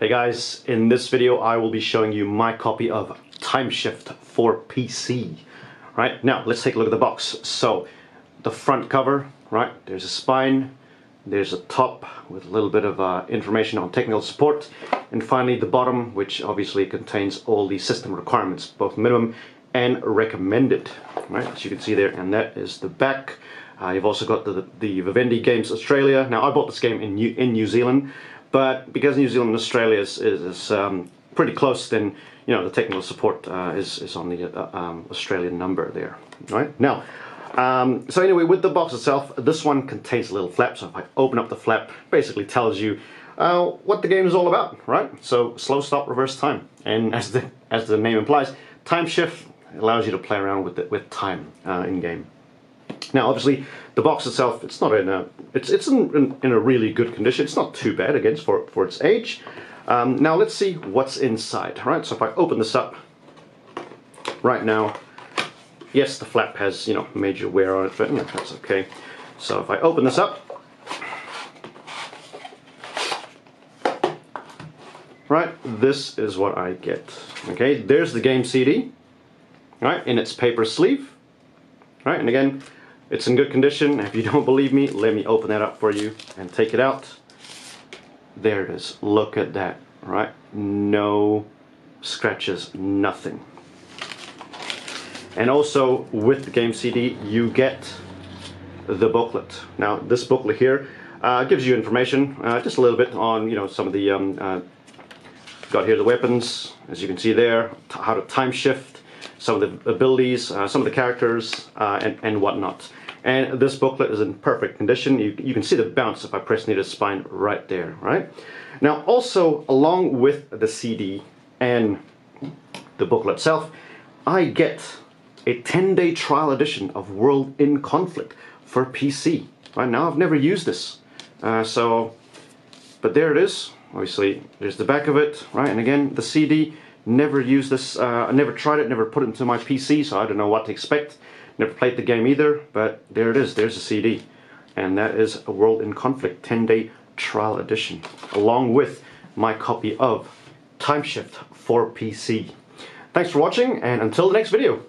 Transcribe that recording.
Hey guys, in this video I will be showing you my copy of Time Shift for PC. Right, now let's take a look at the box. So the front cover, right, there's a spine, there's a top with a little bit of information on technical support, and finally the bottom, which obviously contains all the system requirements, both minimum and recommended, right, as you can see there. And that is the back. You've also got the Vivendi Games Australia. Now I bought this game in New Zealand, but because New Zealand and Australia is pretty close, then you know the technical support is on the Australian number there. Right now, so anyway, with the box itself, this one contains a little flap. So if I open up the flap, basically tells you what the game is all about. Right, so slow stop, reverse time, and as the name implies, time shift allows you to play around with time in game. Now, obviously, the box itself, it's not in a, it's in a really good condition. It's not too bad, again, for its age. Now let's see what's inside. Right, so if I open this up right now, yes, the flap has, you know, major wear on it, but no, that's okay. So if I open this up, right, this is what I get. Okay, there's the game CD, right, in its paper sleeve, right, and again, it's in good condition. If you don't believe me, let me open that up for you and take it out. There it is. Look at that, right? No scratches, nothing. And also with the game CD, you get the booklet. Now this booklet here gives you information, just a little bit on, you know, some of the, got here the weapons, as you can see there, how to time shift, some of the abilities, some of the characters, and whatnot. And this booklet is in perfect condition. You can see the bounce if I press near the spine right there, right? Now also, along with the CD and the booklet itself, I get a 10-day trial edition of World in Conflict for PC. Right now, I've never used this. But there it is. Obviously, there's the back of it, right? And again, the CD, never used this, I never tried it, never put it into my PC, so I don't know what to expect. Never played the game either, but there it is, there's a CD. And that is a World in Conflict 10-day trial edition, along with my copy of Time Shift for PC. Thanks for watching, and until the next video.